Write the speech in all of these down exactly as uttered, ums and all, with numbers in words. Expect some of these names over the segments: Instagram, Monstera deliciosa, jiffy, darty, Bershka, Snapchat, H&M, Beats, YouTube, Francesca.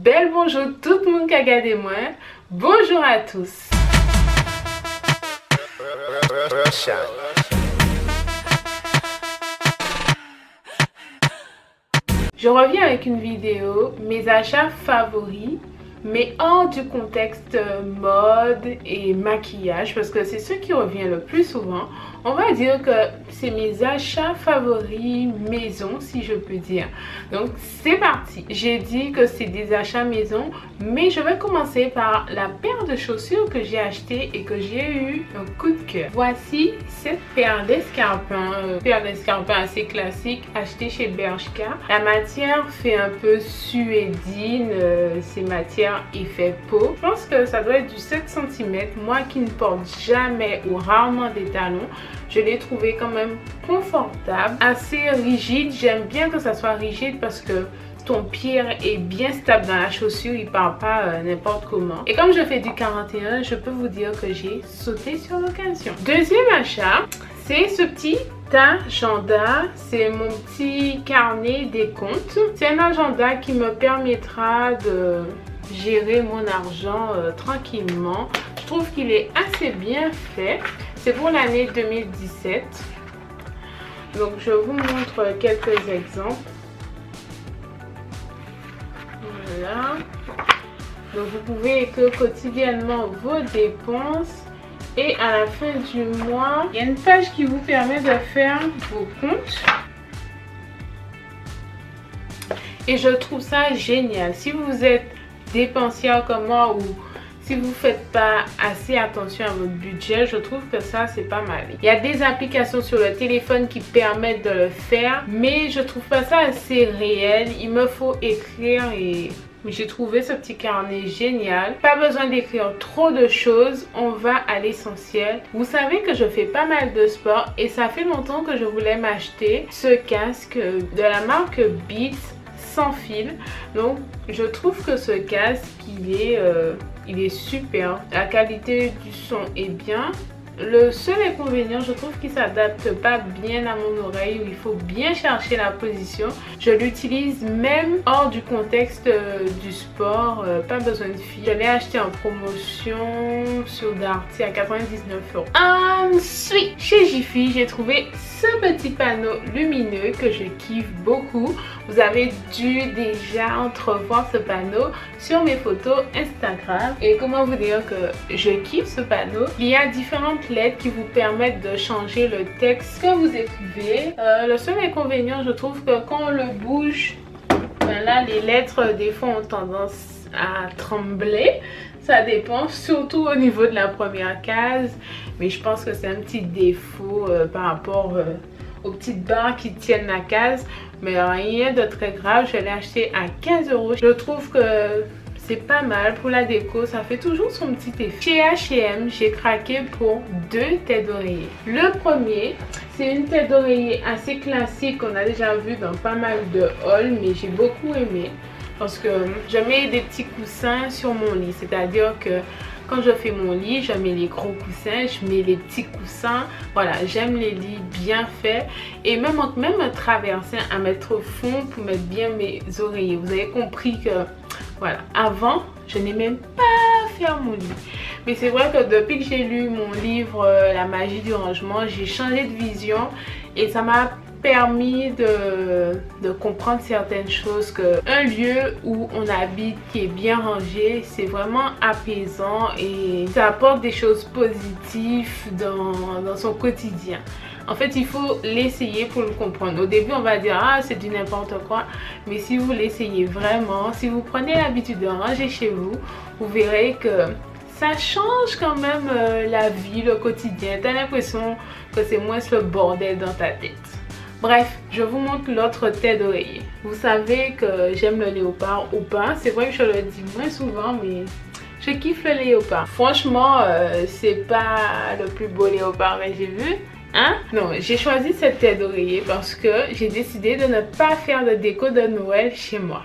Bel bonjour tout le monde qui a regardé moi. Bonjour à tous. Je reviens avec une vidéo, mes achats favoris, mais hors du contexte mode et maquillage, parce que c'est ce qui revient le plus souvent. On va dire que c'est mes achats favoris maison, si je peux dire. Donc c'est parti. J'ai dit que c'est des achats maison, mais je vais commencer par la paire de chaussures que j'ai achetée et que j'ai eu un coup de cœur. Voici cette paire d'escarpins, euh, paire d'escarpins assez classique, achetée chez Bershka. La matière fait un peu suédine, euh, c'est matière effet peau. Je pense que ça doit être du sept centimètres. Moi qui ne porte jamais ou rarement des talons, je l'ai trouvé quand même confortable, assez rigide. J'aime bien que ça soit rigide parce que ton pied est bien stable dans la chaussure, il part pas euh, n'importe comment. Et comme je fais du quarante et un, je peux vous dire que j'ai sauté sur l'occasion. Deuxième achat, c'est ce petit agenda, c'est mon petit carnet des comptes. C'est un agenda qui me permettra de gérer mon argent euh, tranquillement. Je trouve qu'il est assez bien fait. C'est pour l'année deux mille dix-sept. Donc je vous montre quelques exemples. Voilà. Donc vous pouvez écrire quotidiennement vos dépenses. Et à la fin du mois, il y a une page qui vous permet de faire vos comptes. Et je trouve ça génial. Si vous êtes dépensière comme moi ou si vous ne faites pas assez attention à votre budget, je trouve que ça, c'est pas mal. Il y a des applications sur le téléphone qui permettent de le faire, mais je trouve pas ça assez réel. Il me faut écrire et j'ai trouvé ce petit carnet génial. Pas besoin d'écrire trop de choses, on va à l'essentiel. Vous savez que je fais pas mal de sport et ça fait longtemps que je voulais m'acheter ce casque de la marque Beats sans fil. Donc, je trouve que ce casque, il est... Euh, il est super, la qualité du son est bien. Le seul inconvénient, je trouve qu'il s'adapte pas bien à mon oreille, où il faut bien chercher la position. Je l'utilise même hors du contexte euh, du sport, euh, pas besoin de fil. Je l'ai acheté en promotion sur Darty à quatre-vingt-dix-neuf euros. Ensuite, chez Jiffy, j'ai trouvé ce petit panneau lumineux que je kiffe beaucoup. Vous avez dû déjà entrevoir ce panneau sur mes photos Instagram. Et comment vous dire que je kiffe ce panneau? Il y a différentes lettres qui vous permettent de changer le texte que vous écrivez. Euh, le seul inconvénient, je trouve que quand on le bouge, ben là, les lettres des fois ont tendance à trembler. Ça dépend, surtout au niveau de la première case. Mais je pense que c'est un petit défaut euh, par rapport euh, aux petites barres qui tiennent la case. Mais rien de très grave, je l'ai acheté à quinze euros. Je trouve que c'est pas mal pour la déco, ça fait toujours son petit effet. Chez H et M, j'ai craqué pour deux têtes d'oreiller. Le premier, c'est une tête d'oreiller assez classique qu'on a déjà vu dans pas mal de hauls, mais j'ai beaucoup aimé parce que je mets des petits coussins sur mon lit. C'est-à-dire que quand je fais mon lit, je mets les gros coussins, je mets les petits coussins. Voilà, j'aime les lits bien faits. Et même, même un traversin à mettre au fond pour mettre bien mes oreillers. Vous avez compris que... Voilà, avant, je n'ai même pas fait mon lit. Mais c'est vrai que depuis que j'ai lu mon livre euh, La magie du rangement, j'ai changé de vision et ça m'a permis de, de comprendre certaines choses. Que un lieu où on habite qui est bien rangé, c'est vraiment apaisant et ça apporte des choses positives dans, dans son quotidien. En fait, il faut l'essayer pour le comprendre. Au début, on va dire, ah, c'est du n'importe quoi. Mais si vous l'essayez vraiment, si vous prenez l'habitude de ranger chez vous, vous verrez que ça change quand même euh, la vie, le quotidien. T'as l'impression que c'est moins le bordel dans ta tête. Bref, je vous montre l'autre tête d'oreiller. Vous savez que j'aime le léopard ou pas. C'est vrai que je le dis moins souvent, mais... je kiffe le léopard. Franchement, euh, c'est pas le plus beau léopard que j'ai vu. Hein? Non, j'ai choisi cette tête d'oreiller parce que j'ai décidé de ne pas faire de déco de Noël chez moi.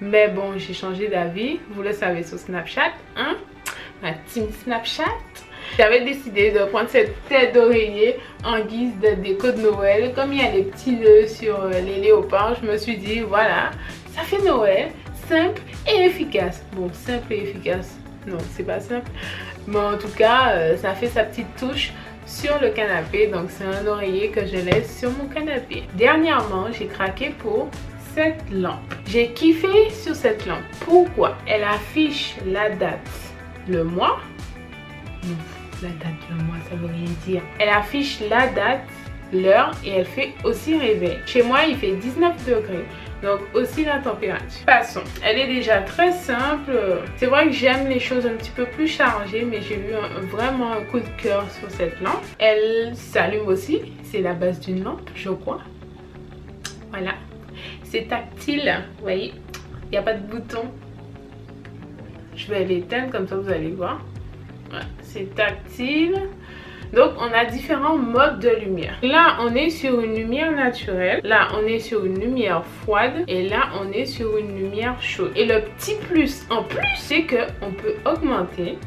Mais bon, j'ai changé d'avis, vous le savez sur Snapchat, hein? Ma team Snapchat. J'avais décidé de prendre cette tête d'oreiller en guise de déco de Noël. Comme il y a les petits nœuds sur les léopards, je me suis dit, voilà, ça fait Noël. simple et efficace. Bon, simple et efficace, non, c'est pas simple. Mais en tout cas, euh, ça fait sa petite touche sur le canapé. Donc, c'est un oreiller que je laisse sur mon canapé. Dernièrement, j'ai craqué pour cette lampe. J'ai kiffé sur cette lampe. Pourquoi? Elle affiche la date, le mois. Non, la date, le mois, ça veut rien dire. Elle affiche la date, l'heure et elle fait aussi réveil. Chez moi, il fait dix-neuf degrés. Donc aussi la température. Passons. Elle est déjà très simple. C'est vrai que j'aime les choses un petit peu plus chargées, mais j'ai eu un, vraiment un coup de cœur sur cette lampe. Elle s'allume aussi. C'est la base d'une lampe, je crois. Voilà. C'est tactile. Vous voyez, il n'y a pas de bouton. Je vais l'éteindre comme ça, vous allez voir. Voilà. C'est tactile. Donc, on a différents modes de lumière. Là, on est sur une lumière naturelle. Là, on est sur une lumière froide. Et là, on est sur une lumière chaude. Et le petit plus en plus, c'est qu'on peut augmenter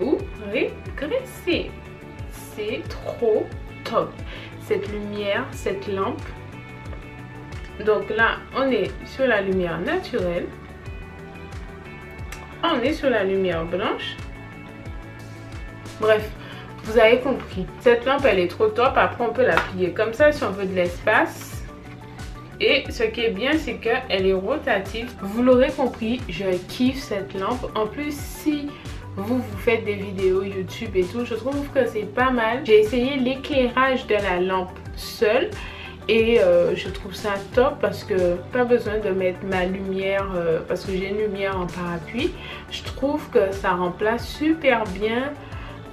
ou régresser. C'est trop top, cette lumière, cette lampe. Donc là, on est sur la lumière naturelle. Là, on est sur la lumière blanche. Bref. Vous avez compris. Cette lampe, elle est trop top. Après, on peut la plier comme ça si on veut de l'espace. Et ce qui est bien, c'est qu'elle est rotative. Vous l'aurez compris, je kiffe cette lampe. En plus, si vous vous faites des vidéos YouTube et tout, je trouve que c'est pas mal. J'ai essayé l'éclairage de la lampe seule. Et euh, je trouve ça top parce que pas besoin de mettre ma lumière, euh, parce que j'ai une lumière en parapluie. Je trouve que ça remplace super bien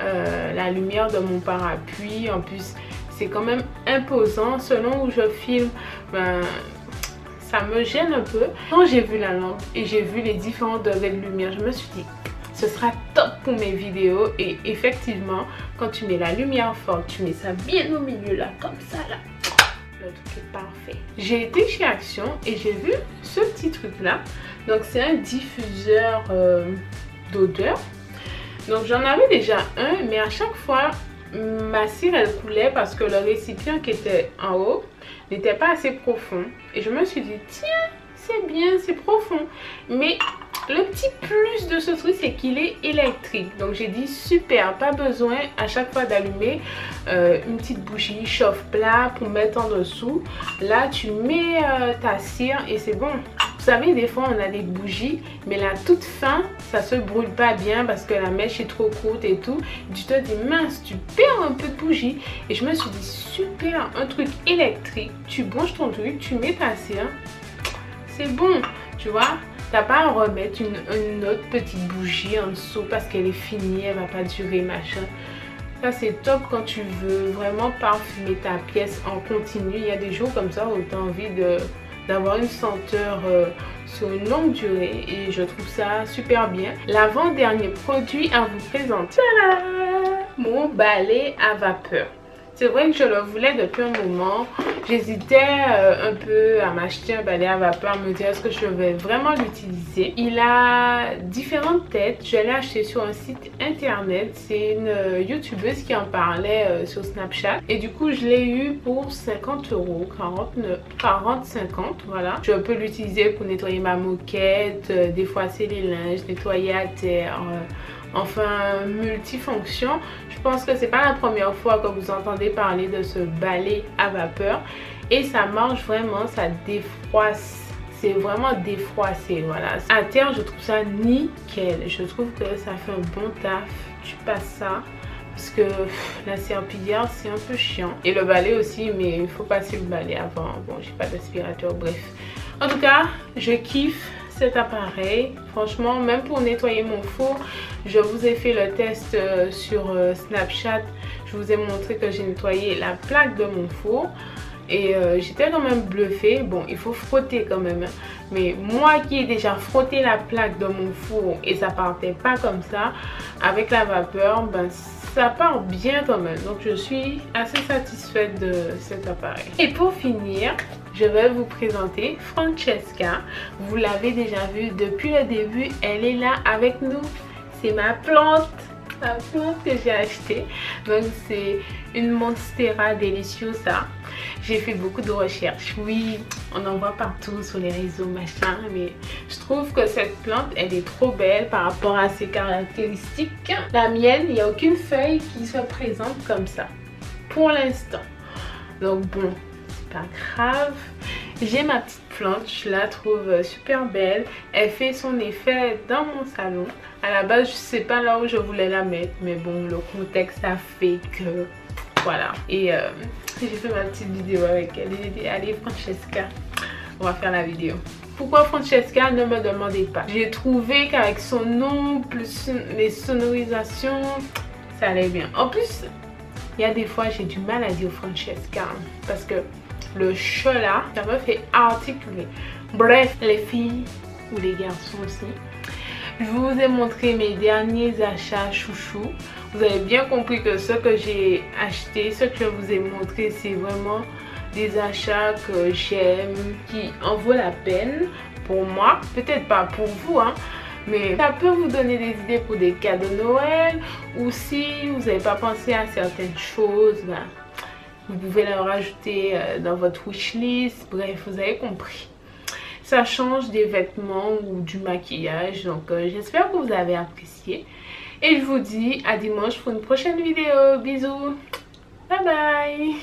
Euh, la lumière de mon parapluie. En plus, c'est quand même imposant. Selon où je filme, ben, ça me gêne un peu. Quand j'ai vu la lampe et j'ai vu les différents degrés de lumière, je me suis dit ce sera top pour mes vidéos. Et effectivement, quand tu mets la lumière forte, tu mets ça bien au milieu là, comme ça là, le truc est parfait. J'ai été chez Action et j'ai vu ce petit truc là. Donc c'est un diffuseur euh, d'odeur. Donc j'en avais déjà un, mais à chaque fois, ma cire elle coulait parce que le récipient qui était en haut n'était pas assez profond. Et je me suis dit, tiens, c'est bien, c'est profond. Mais le petit plus de ce truc, c'est qu'il est électrique. Donc j'ai dit, super, pas besoin à chaque fois d'allumer euh, une petite bougie chauffe-plat pour mettre en dessous. Là, tu mets euh, ta cire et c'est bon. Vous savez, des fois on a des bougies, mais la toute fin, ça se brûle pas bien parce que la mèche est trop courte et tout. Tu te dis mince, tu perds un peu de bougie. Et je me suis dit super, un truc électrique, tu branches ton truc, tu mets ta cire, c'est bon, tu vois. T'as pas à remettre une, une autre petite bougie en dessous parce qu'elle est finie, elle va pas durer, machin. Ça c'est top quand tu veux vraiment parfumer ta pièce en continu. Il y a des jours comme ça où t'as envie de d'avoir une senteur euh, sur une longue durée et je trouve ça super bien. L'avant-dernier produit à vous présenter, tadam, mon balai à vapeur. C'est vrai que je le voulais depuis un moment. J'hésitais euh, un peu à m'acheter un balai à vapeur, à me dire est-ce que je vais vraiment l'utiliser. Il a différentes têtes. Je l'ai acheté sur un site internet. C'est une euh, youtubeuse qui en parlait euh, sur Snapchat. Et du coup, je l'ai eu pour cinquante euros, quarante, cinquante. Voilà. Je peux l'utiliser pour nettoyer ma moquette, euh, des fois c'est les linges, nettoyer à terre. Euh, Enfin, multifonction. Je pense que c'est pas la première fois que vous entendez parler de ce balai à vapeur. Et ça marche vraiment, ça défroisse. C'est vraiment défroissé, voilà. À terre, je trouve ça nickel. Je trouve que ça fait un bon taf. Tu passes ça. Parce que pff, la serpillière, c'est un peu chiant. Et le balai aussi, mais il faut passer le balai avant. Bon, j'ai pas d'aspirateur, bref. En tout cas, je kiffe cet appareil. Franchement, même pour nettoyer mon four, je vous ai fait le test sur Snapchat. Je vous ai montré que j'ai nettoyé la plaque de mon four et euh, j'étais quand même bluffée. Bon, il faut frotter quand même, mais moi qui ai déjà frotté la plaque de mon four et ça partait pas comme ça, avec la vapeur, ben ça part bien quand même. Donc je suis assez satisfaite de cet appareil. Et pour finir, je vais vous présenter Francesca. Vous l'avez déjà vue depuis le début, elle est là avec nous. C'est ma plante. la plante que j'ai achetée. Donc c'est une Monstera deliciosa. J'ai fait beaucoup de recherches. Oui, on en voit partout sur les réseaux, machin. Mais je trouve que cette plante, elle est trop belle par rapport à ses caractéristiques. La mienne, il n'y a aucune feuille qui soit présente comme ça. Pour l'instant. Donc bon, c'est pas grave. J'ai ma petite plante, je la trouve super belle. Elle fait son effet dans mon salon. À la base, je sais pas là où je voulais la mettre. Mais bon, le contexte a fait que... Voilà. Et euh, j'ai fait ma petite vidéo avec elle. J'ai dit, allez Francesca, on va faire la vidéo. Pourquoi Francesca? Ne me demandez pas. J'ai trouvé qu'avec son nom, plus les sonorisations, ça allait bien. En plus, il y a des fois, j'ai du mal à dire Francesca. Hein, parce que... Le che là, ça me fait articuler. Bref, les filles ou les garçons aussi, je vous ai montré mes derniers achats chouchou. Vous avez bien compris que ce que j'ai acheté, ce que je vous ai montré, c'est vraiment des achats que j'aime, qui en vaut la peine pour moi. Peut-être pas pour vous, hein, mais ça peut vous donner des idées pour des cadeaux de Noël. Ou si vous n'avez pas pensé à certaines choses, ben, vous pouvez le rajouter dans votre wishlist. Bref, vous avez compris. Ça change des vêtements ou du maquillage. Donc, euh, j'espère que vous avez apprécié. Et je vous dis à dimanche pour une prochaine vidéo. Bisous. Bye bye.